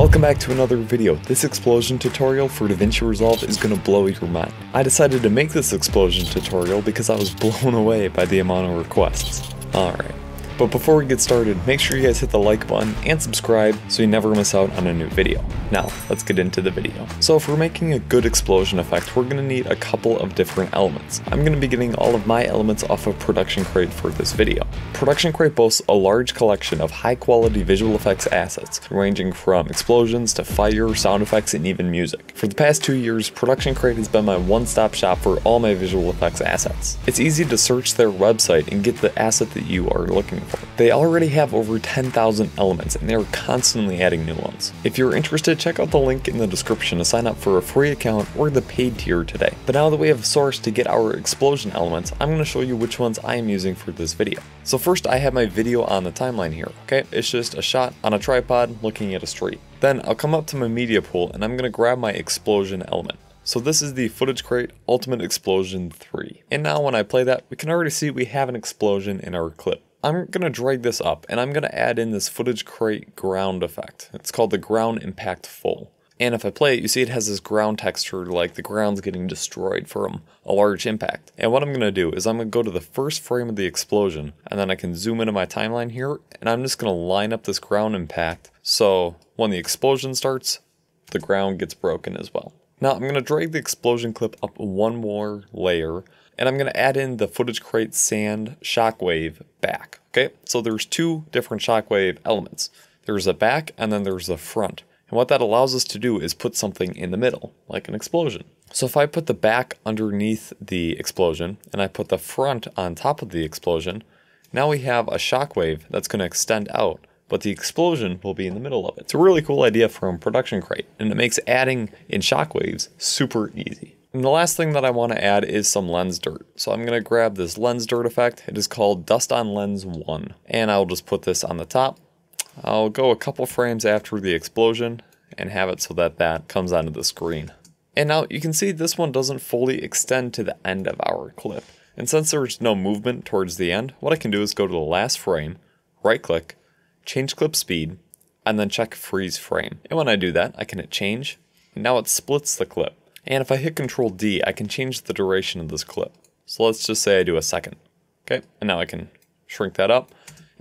Welcome back to another video. This explosion tutorial for DaVinci Resolve is going to blow your mind. I decided to make this explosion tutorial because I was blown away by the amount of requests. Alright, but before we get started, make sure you guys hit the like button and subscribe so you never miss out on a new video. Now, let's get into the video. So if we're making a good explosion effect, we're going to need a couple of different elements. I'm going to be getting all of my elements off of Production Crate for this video. Production Crate boasts a large collection of high quality visual effects assets, ranging from explosions to fire, sound effects, and even music. For the past 2 years, Production Crate has been my one-stop shop for all my visual effects assets. It's easy to search their website and get the asset that you are looking for. They already have over 10,000 elements, and they are constantly adding new ones. If you're interested, check out the link in the description to sign up for a free account or the paid tier today. But now that we have a source to get our explosion elements, I'm going to show you which ones I am using for this video. So first I have my video on the timeline here, okay? It's just a shot on a tripod looking at a street. Then I'll come up to my media pool and I'm going to grab my explosion element. So this is the Footage Crate Ultimate Explosion 3. And now when I play that, we can already see we have an explosion in our clip. I'm going to drag this up and I'm going to add in this Footage Crate ground effect. It's called the ground impact full. And if I play it, you see it has this ground texture, like the ground's getting destroyed from a large impact. And what I'm going to do is I'm going to go to the first frame of the explosion, and then I can zoom into my timeline here, and I'm just going to line up this ground impact. So when the explosion starts, the ground gets broken as well. Now I'm going to drag the explosion clip up one more layer, and I'm going to add in the Footage Crate sand shockwave back. Okay, so there's two different shockwave elements. There's a back and then there's a front. And what that allows us to do is put something in the middle, like an explosion. So if I put the back underneath the explosion and I put the front on top of the explosion, now we have a shockwave that's going to extend out, but the explosion will be in the middle of it. It's a really cool idea from Production Crate, and it makes adding in shockwaves super easy. And the last thing that I want to add is some lens dirt. So I'm going to grab this lens dirt effect. It is called Dust on Lens 1. And I'll just put this on the top. I'll go a couple frames after the explosion and have it so that that comes onto the screen. And now you can see this one doesn't fully extend to the end of our clip. And since there's no movement towards the end, what I can do is go to the last frame, right click, change clip speed, and then check freeze frame. And when I do that, I can hit change. And now it splits the clip. And if I hit Control D, I can change the duration of this clip. So let's just say I do a second. Okay, and now I can shrink that up.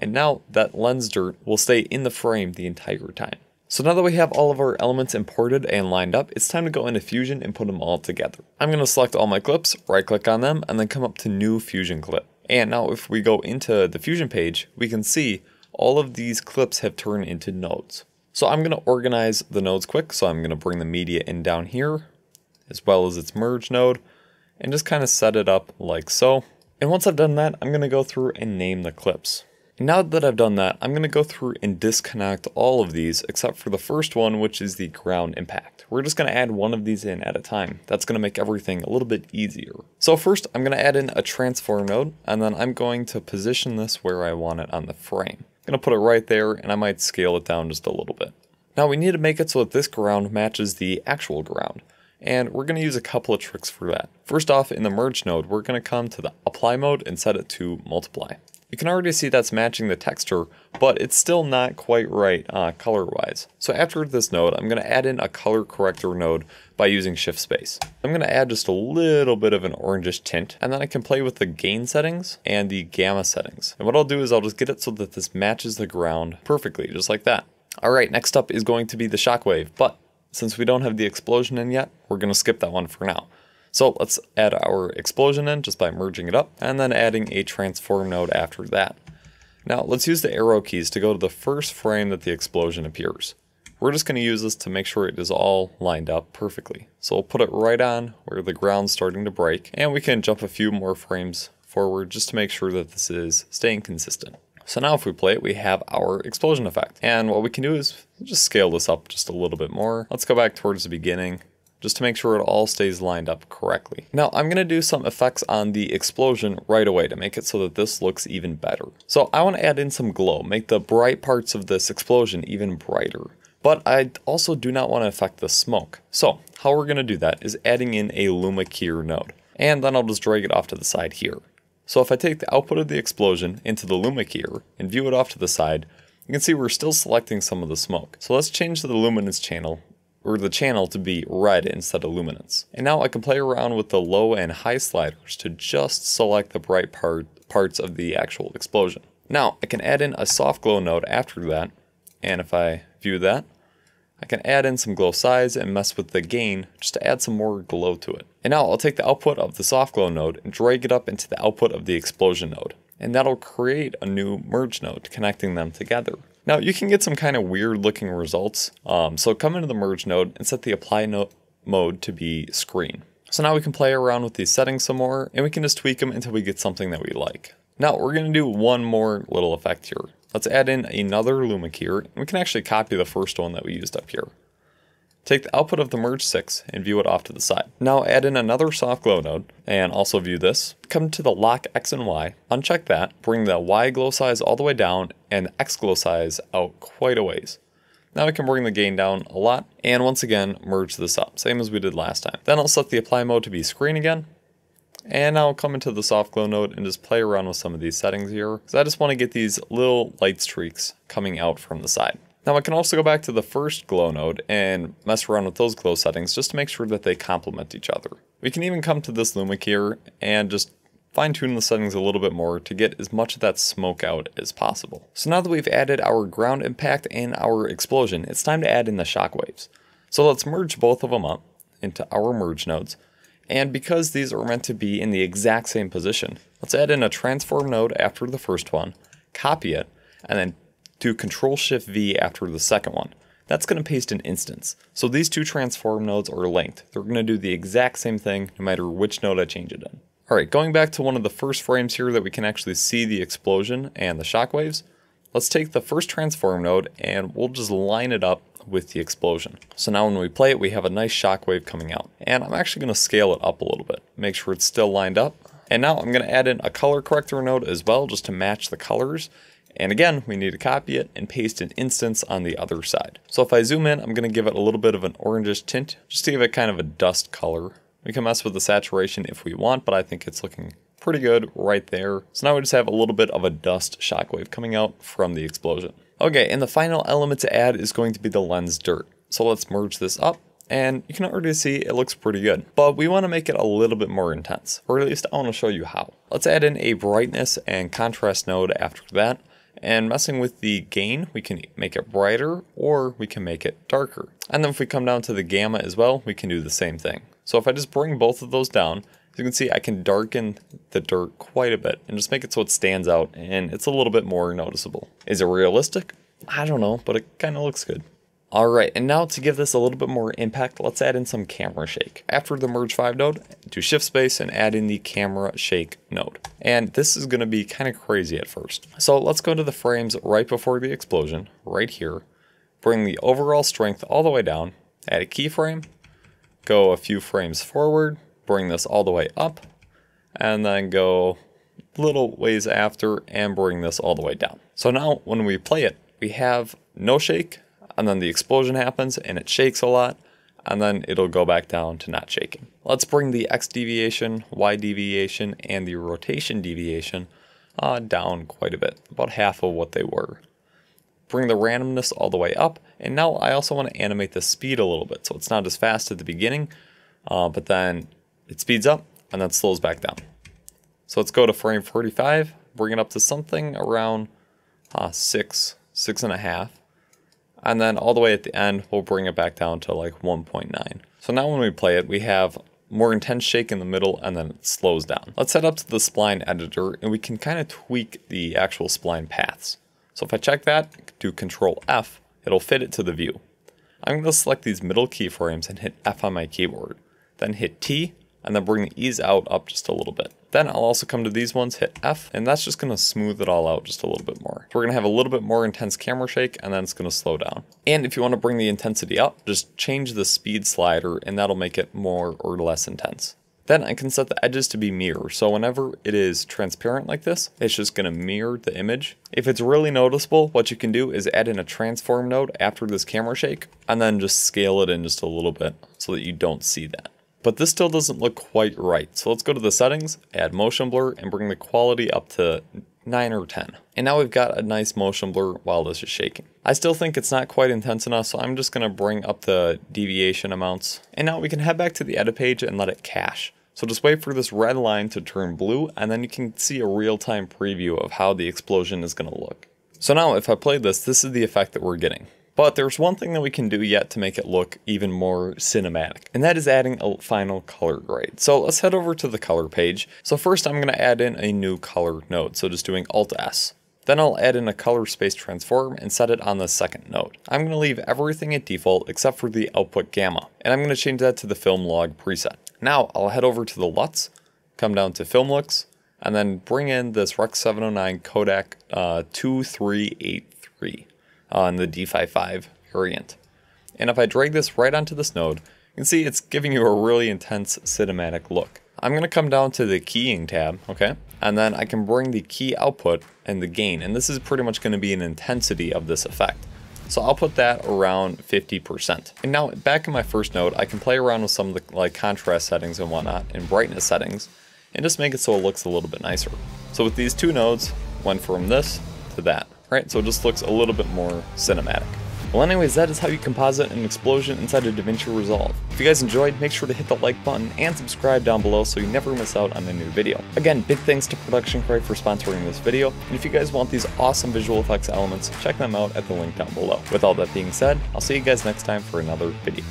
And now that lens dirt will stay in the frame the entire time. So now that we have all of our elements imported and lined up, it's time to go into Fusion and put them all together. I'm going to select all my clips, right click on them, and then come up to New Fusion Clip. And now if we go into the Fusion page, we can see all of these clips have turned into nodes. So I'm going to organize the nodes quick. So I'm going to bring the media in down here, as well as its merge node, and just kind of set it up like so. And once I've done that, I'm going to go through and name the clips. And now that I've done that, I'm going to go through and disconnect all of these except for the first one, which is the ground impact. We're just going to add one of these in at a time. That's going to make everything a little bit easier. So first I'm going to add in a transform node, and then I'm going to position this where I want it on the frame. I'm going to put it right there, and I might scale it down just a little bit. Now we need to make it so that this ground matches the actual ground. And we're going to use a couple of tricks for that. First off, in the merge node, we're going to come to the apply mode and set it to multiply. You can already see that's matching the texture, but it's still not quite right color wise. So after this node, I'm going to add in a color corrector node by using shift space. I'm going to add just a little bit of an orangish tint, and then I can play with the gain settings and the gamma settings. And what I'll do is I'll just get it so that this matches the ground perfectly, just like that. All right, next up is going to be the shockwave, but since we don't have the explosion in yet, we're going to skip that one for now. So let's add our explosion in just by merging it up and then adding a transform node after that. Now let's use the arrow keys to go to the first frame that the explosion appears. We're just going to use this to make sure it is all lined up perfectly. So we'll put it right on where the ground's starting to break, and we can jump a few more frames forward just to make sure that this is staying consistent. So now if we play it, we have our explosion effect. And what we can do is just scale this up just a little bit more. Let's go back towards the beginning just to make sure it all stays lined up correctly. Now I'm going to do some effects on the explosion right away to make it so that this looks even better. So I want to add in some glow, make the bright parts of this explosion even brighter. But I also do not want to affect the smoke. So how we're going to do that is adding in a LumaKeyer node. And then I'll just drag it off to the side here. So if I take the output of the explosion into the LumaKeyer and view it off to the side, You can see we're still selecting some of the smoke. So let's change the luminance channel, or the channel, to be red instead of luminance. And now I can play around with the low and high sliders to just select the bright parts of the actual explosion. Now I can add in a soft glow node after that, and if I view that, I can add in some glow size and mess with the gain just to add some more glow to it. And now I'll take the output of the soft glow node and drag it up into the output of the explosion node. And that'll create a new merge node connecting them together. Now you can get some kind of weird looking results. So come into the merge node and set the apply mode to be screen. So now we can play around with these settings some more, and we can just tweak them until we get something that we like. Now we're gonna do one more little effect here. Let's add in another LumaKeyer, and we can actually copy the first one that we used up here. Take the output of the merge 6 and view it off to the side. Now add in another soft glow node and also view this. Come to the lock X and Y, uncheck that, bring the Y glow size all the way down and the X glow size out quite a ways. Now we can bring the gain down a lot and once again merge this up, same as we did last time. Then I'll set the apply mode to be screen again. And now I'll come into the soft glow node and just play around with some of these settings here, because I just want to get these little light streaks coming out from the side. Now I can also go back to the first glow node and mess around with those glow settings just to make sure that they complement each other. We can even come to this LumaKeyer and just fine tune the settings a little bit more to get as much of that smoke out as possible. So now that we've added our ground impact and our explosion, it's time to add in the shockwaves. So let's merge both of them up into our merge nodes. And because these are meant to be in the exact same position, let's add in a transform node after the first one, copy it, and then do Ctrl-Shift-V after the second one. That's going to paste an instance. So these two transform nodes are linked. They're going to do the exact same thing no matter which node I change it in. Alright, going back to one of the first frames here that we can actually see the explosion and the shockwaves, let's take the first transform node and we'll just line it up with the explosion. So now when we play it, we have a nice shockwave coming out. And I'm actually going to scale it up a little bit, make sure it's still lined up. And now I'm going to add in a color corrector node as well, just to match the colors. And again, we need to copy it and paste an instance on the other side. So if I zoom in, I'm going to give it a little bit of an orangish tint, just to give it kind of a dust color. We can mess with the saturation if we want, but I think it's looking pretty good right there. So now we just have a little bit of a dust shockwave coming out from the explosion. Okay, and the final element to add is going to be the lens dirt. So let's merge this up, and you can already see it looks pretty good. But we want to make it a little bit more intense, or at least I want to show you how. Let's add in a brightness and contrast node after that, and messing with the gain, we can make it brighter, or we can make it darker. And then if we come down to the gamma as well, we can do the same thing. So if I just bring both of those down, as you can see, I can darken the dirt quite a bit and just make it so it stands out and it's a little bit more noticeable. Is it realistic? I don't know, but it kind of looks good. All right, and now to give this a little bit more impact, let's add in some camera shake. After the merge 5 node, do shift space and add in the camera shake node. And this is going to be kind of crazy at first. So let's go to the frames right before the explosion, right here, bring the overall strength all the way down, add a keyframe, go a few frames forward, bring this all the way up, and then go little ways after and bring this all the way down. So now when we play it, we have no shake, and then the explosion happens and it shakes a lot, and then it'll go back down to not shaking. Let's bring the X deviation, Y deviation, and the rotation deviation down quite a bit, about half of what they were. Bring the randomness all the way up, and now I also want to animate the speed a little bit, so it's not as fast at the beginning, but then it speeds up and then slows back down. So let's go to frame 45, bring it up to something around 6, 6.5. And then all the way at the end, we'll bring it back down to like 1.9. So now when we play it, we have more intense shake in the middle and then it slows down. Let's head up to the spline editor and we can kind of tweak the actual spline paths. So if I check that, do Control F, it'll fit it to the view. I'm going to select these middle keyframes and hit F on my keyboard, then hit T, and then bring the ease out up just a little bit. Then I'll also come to these ones, hit F, and that's just gonna smooth it all out just a little bit more. So we're gonna have a little bit more intense camera shake, and then it's gonna slow down. And if you wanna bring the intensity up, just change the speed slider, and that'll make it more or less intense. Then I can set the edges to be mirror, so whenever it is transparent like this, it's just gonna mirror the image. If it's really noticeable, what you can do is add in a transform node after this camera shake, and then just scale it in just a little bit so that you don't see that. But this still doesn't look quite right, so let's go to the settings, add motion blur, and bring the quality up to 9 or 10. And now we've got a nice motion blur while this is shaking. I still think it's not quite intense enough, so I'm just going to bring up the deviation amounts. And now we can head back to the edit page and let it cache. So just wait for this red line to turn blue, and then you can see a real-time preview of how the explosion is going to look. So now if I play this, this is the effect that we're getting. But there's one thing that we can do yet to make it look even more cinematic, and that is adding a final color grade. So let's head over to the color page. So first I'm going to add in a new color node, so just doing Alt S. Then I'll add in a color space transform and set it on the second node. I'm going to leave everything at default except for the output gamma, and I'm going to change that to the film log preset. Now I'll head over to the LUTs, come down to film looks, and then bring in this Rec. 709 Kodak 2383. On the D55 variant. And if I drag this right onto this node, you can see it's giving you a really intense cinematic look. I'm going to come down to the keying tab, okay? And then I can bring the key output and the gain, and this is pretty much going to be an intensity of this effect. So I'll put that around 50%. And now back in my first node, I can play around with some of the contrast settings and whatnot, and brightness settings, and just make it so it looks a little bit nicer. So with these two nodes, went from this to that. Right, so it just looks a little bit more cinematic. Well anyways, that is how you composite an explosion inside of DaVinci Resolve. If you guys enjoyed, make sure to hit the like button and subscribe down below so you never miss out on a new video. Again, big thanks to Fusion for sponsoring this video, and if you guys want these awesome visual effects elements, check them out at the link down below. With all that being said, I'll see you guys next time for another video.